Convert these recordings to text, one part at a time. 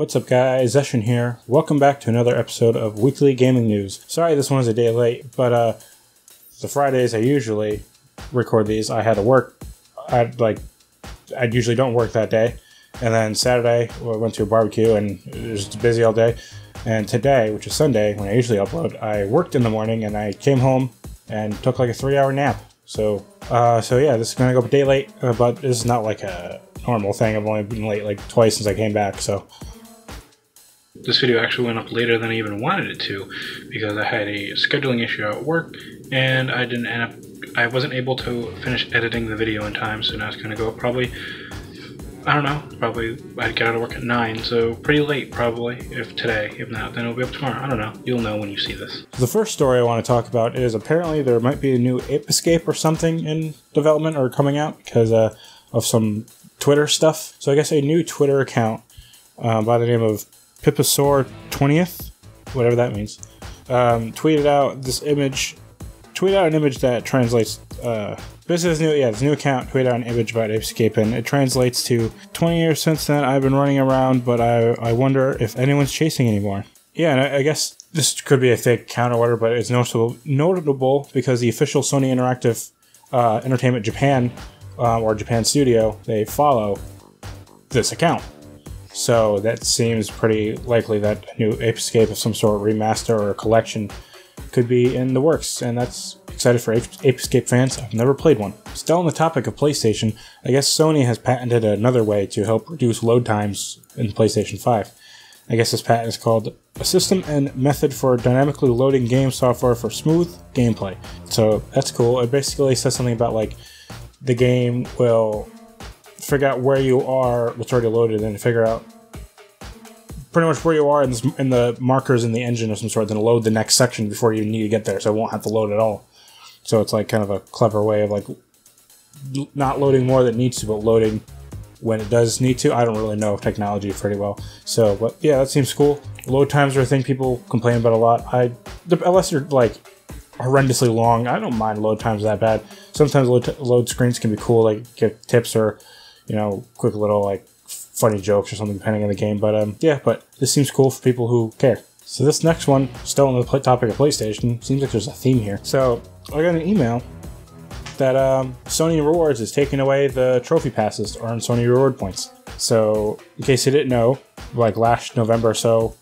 What's up guys, Zestran here. Welcome back to another episode of Weekly Gaming News. Sorry this one's a day late, but the Fridays I usually record these. I had to work. I usually don't work that day. And then Saturday I went to a barbecue and it was just busy all day. And today, which is Sunday, when I usually upload, I worked in the morning and I came home and took like a 3-hour nap. So yeah, this is gonna go a day late, but this is not like a normal thing. I've only been late like twice since I came back, so. This video actually went up later than I even wanted it to because I had a scheduling issue at work and I didn't end up, I wasn't able to finish editing the video in time, so now it's gonna go probably, I don't know, probably I'd get out of work at 9, so pretty late probably, if today. If not, then it'll be up tomorrow. I don't know. You'll know when you see this. The first story I want to talk about is apparently there might be a new Ape Escape or something in development or coming out because of some Twitter stuff. So I guess a new Twitter account by the name of Pipasaur 20th, whatever that means, tweeted out an image that translates, this new account tweeted out an image about Ape Escape, and it translates to 20 years since then I've been running around, but I wonder if anyone's chasing anymore. Yeah, and I guess this could be a fake account or whatever, but it's notable because the official Sony Interactive Entertainment Japan, or Japan Studio, they follow this account. So that seems pretty likely that a new Ape Escape of some sort, remaster or collection, could be in the works, and that's excited for Ape Escape fans. I've never played one. Still on the topic of PlayStation, I guess Sony has patented another way to help reduce load times in PlayStation 5. I guess this patent is called A System and Method for Dynamically Loading Game Software for Smooth Gameplay. So that's cool. It basically says something about like the game will figure out where you are, what's already loaded, and figure out pretty much where you are in the markers in the engine of some sort, then load the next section before you need to get there, so it won't have to load at all. So it's like kind of a clever way of like not loading more than it needs to, but loading when it does need to. I don't really know technology pretty well. So, but yeah, that seems cool. Load times are a thing people complain about a lot. Unless you're like horrendously long, I don't mind load times that bad. Sometimes load screens can be cool, like get tips or, you know, quick little like funny jokes or something depending on the game. But yeah, but this seems cool for people who care. So this next one, still on the topic of PlayStation, seems like there's a theme here. So I got an email that Sony Rewards is taking away the trophy passes to earn Sony Reward points. So in case you didn't know, like last November or so,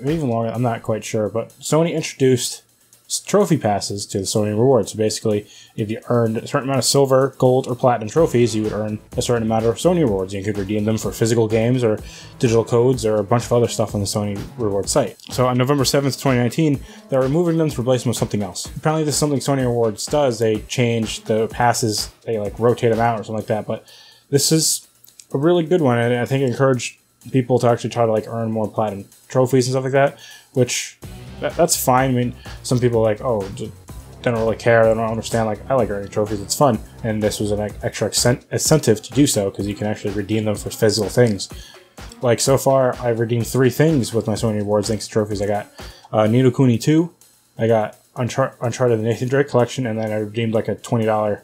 even longer, I'm not quite sure, but Sony introduced trophy passes to the Sony Rewards. So basically, if you earned a certain amount of silver, gold, or platinum trophies, you would earn a certain amount of Sony Rewards. You could redeem them for physical games or digital codes or a bunch of other stuff on the Sony Rewards site. So on November 7th, 2019, they're removing them to replace them with something else. Apparently this is something Sony Rewards does. They change the passes, they like rotate them out or something like that, but this is a really good one, and I think it encouraged people to actually try to like earn more platinum trophies and stuff like that, which that's fine. I mean, some people are like, oh, they don't really care, they don't understand, like, I like earning trophies, it's fun. And this was an extra incentive to do so, because you can actually redeem them for physical things. Like, so far, I've redeemed 3 things with my Sony Rewards thanks to trophies. I got Nidokuni 2, I got Uncharted: The Nathan Drake Collection, and then I redeemed, like, a $20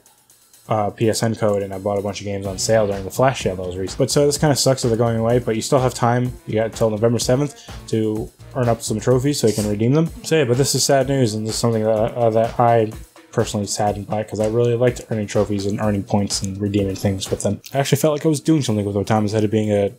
PSN code, and I bought a bunch of games on sale during the flash sale that was recent. But so this kind of sucks that they're going away, but you still have time. You got until November 7th to earn up some trophies so you can redeem them. So yeah, but this is sad news, and this is something that I personally saddened by, because I really liked earning trophies and earning points and redeeming things with them. I actually felt like I was doing something with my time instead of being a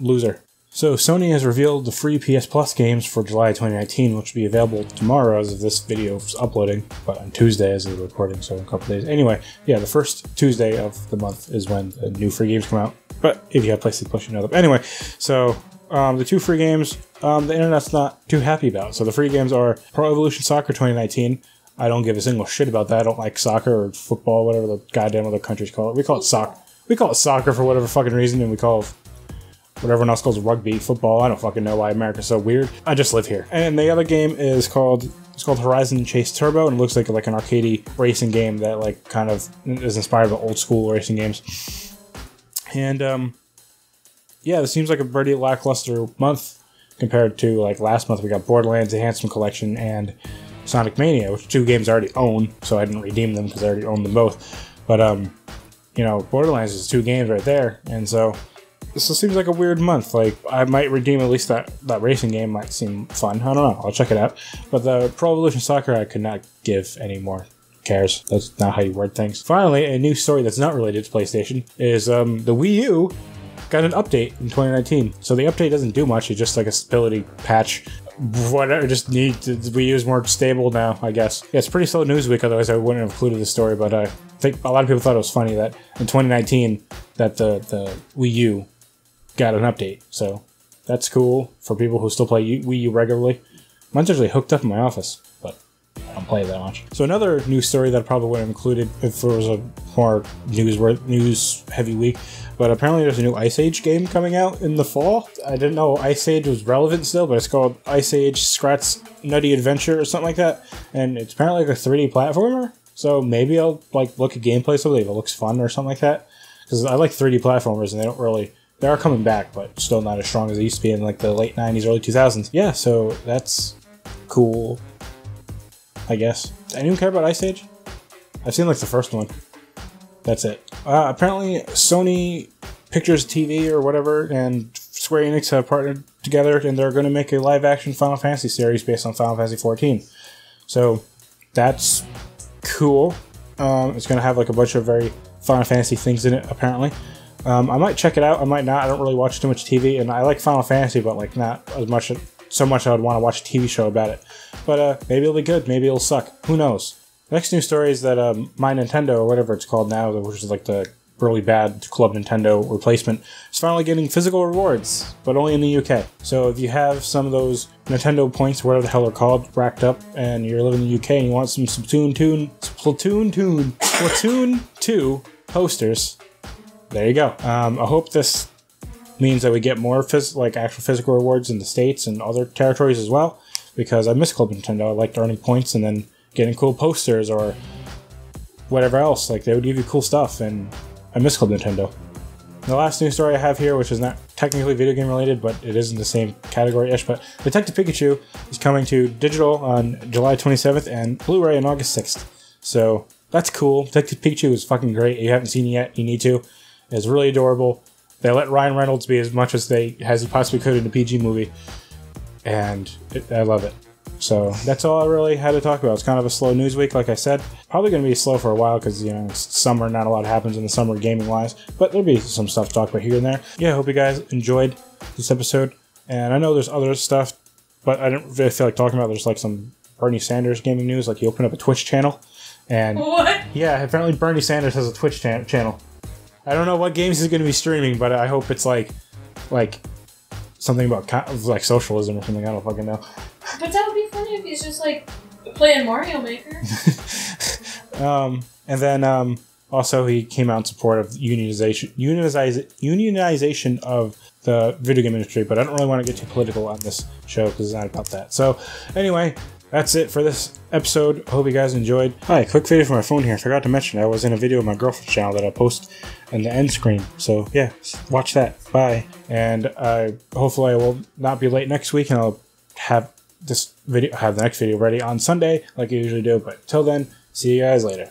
loser. So Sony has revealed the free PS Plus games for July 2019, which will be available tomorrow as of this video uploading, but on Tuesday as of the recording, so in a couple days. Anyway, yeah, the first Tuesday of the month is when the new free games come out, but if you have PlayStation Plus, you know them. Anyway, so the 2 free games the internet's not too happy about. So the free games are Pro Evolution Soccer 2019. I don't give a single shit about that. I don't like soccer or football, whatever the goddamn other countries call it. We call it soccer. We call it soccer for whatever fucking reason, and we call it what everyone else calls rugby, football. I don't fucking know why America's so weird. I just live here. And the other game is called Horizon Chase Turbo, and it looks like an arcadey racing game that like kind of is inspired by old school racing games. And yeah, this seems like a pretty lackluster month compared to like last month. We got Borderlands: The Handsome Collection and Sonic Mania, which 2 games I already own, so I didn't redeem them because I already owned them both. But you know, Borderlands is 2 games right there, and so This seems like a weird month. Like, I might redeem at least that racing game. Might seem fun. I don't know. I'll check it out. But the Pro Evolution Soccer, I could not give any more cares. That's not how you word things. Finally, a new story that's not related to PlayStation is the Wii U got an update in 2019. So the update doesn't do much. It's just like a stability patch. Whatever, just need to be used more stable now, I guess. Yeah, it's pretty slow news week, otherwise I wouldn't have included the story, but I think a lot of people thought it was funny that in 2019 that the Wii U got an update. So that's cool for people who still play Wii U regularly. Mine's usually hooked up in my office, but I don't play it that much. So another news story that I probably wouldn't have included if there was a more news-heavy week, but apparently there's a new Ice Age game coming out in the fall. I didn't know Ice Age was relevant still, but it's called Ice Age Scrat's Nutty Adventure or something like that, and it's apparently like a 3D platformer, so maybe I'll like look at gameplay someday if it looks fun or something like that, because I like 3D platformers and they don't really... They are coming back, but still not as strong as they used to be in like the late 90s, early 2000s. Yeah, so that's cool, I guess. Anyone care about Ice Age? I've seen like the first one. That's it. Apparently, Sony Pictures TV or whatever and Square Enix have partnered together, and they're going to make a live-action Final Fantasy series based on Final Fantasy 14. So that's cool. It's going to have like a bunch of very Final Fantasy things in it, apparently. I might check it out. I might not. I don't really watch too much TV, and I like Final Fantasy, but like not as much. So much I would want to watch a TV show about it. But maybe it'll be good. Maybe it'll suck. Who knows? Next news story is that My Nintendo, or whatever it's called now, which is like the really bad Club Nintendo replacement, is finally getting physical rewards, but only in the UK. So if you have some of those Nintendo points, whatever the hell they're called, racked up, and you're living in the UK and you want some Splatoon 2 posters, there you go. I hope this means that we get more actual physical rewards in the States and other territories as well, because I miss Club Nintendo. I liked earning points and then getting cool posters or whatever else. Like, they would give you cool stuff, and I miss Club Nintendo. The last news story I have here, which is not technically video game related, but it is in the same category-ish, but Detective Pikachu is coming to digital on July 27th and Blu-ray on August 6th. So that's cool. Detective Pikachu is fucking great. If you haven't seen it yet, you need to. It's really adorable. They let Ryan Reynolds be as much as he possibly could in a PG movie, and I love it. So that's all I really had to talk about. It's kind of a slow news week, like I said. Probably going to be slow for a while because, you know, it's summer, not a lot happens in the summer gaming-wise, but there'll be some stuff to talk about here and there. Yeah, I hope you guys enjoyed this episode, and I know there's other stuff, but I don't really feel like talking about. There's like some Bernie Sanders gaming news, like he opened up a Twitch channel, and... What? Yeah, apparently Bernie Sanders has a Twitch channel. I don't know what games he's going to be streaming, but I hope it's like something about like socialism or something. I don't fucking know. But that would be funny if he's just like playing Mario Maker. And then also he came out in support of unionization of the video game industry. But I don't really want to get too political on this show because it's not about that. So anyway. That's it for this episode. I hope you guys enjoyed. Hi, quick video from my phone here. I forgot to mention I was in a video of my girlfriend's channel that I post in the end screen. So yeah, watch that. Bye. And hopefully I will not be late next week, and I'll have the next video ready on Sunday like I usually do. But till then, see you guys later.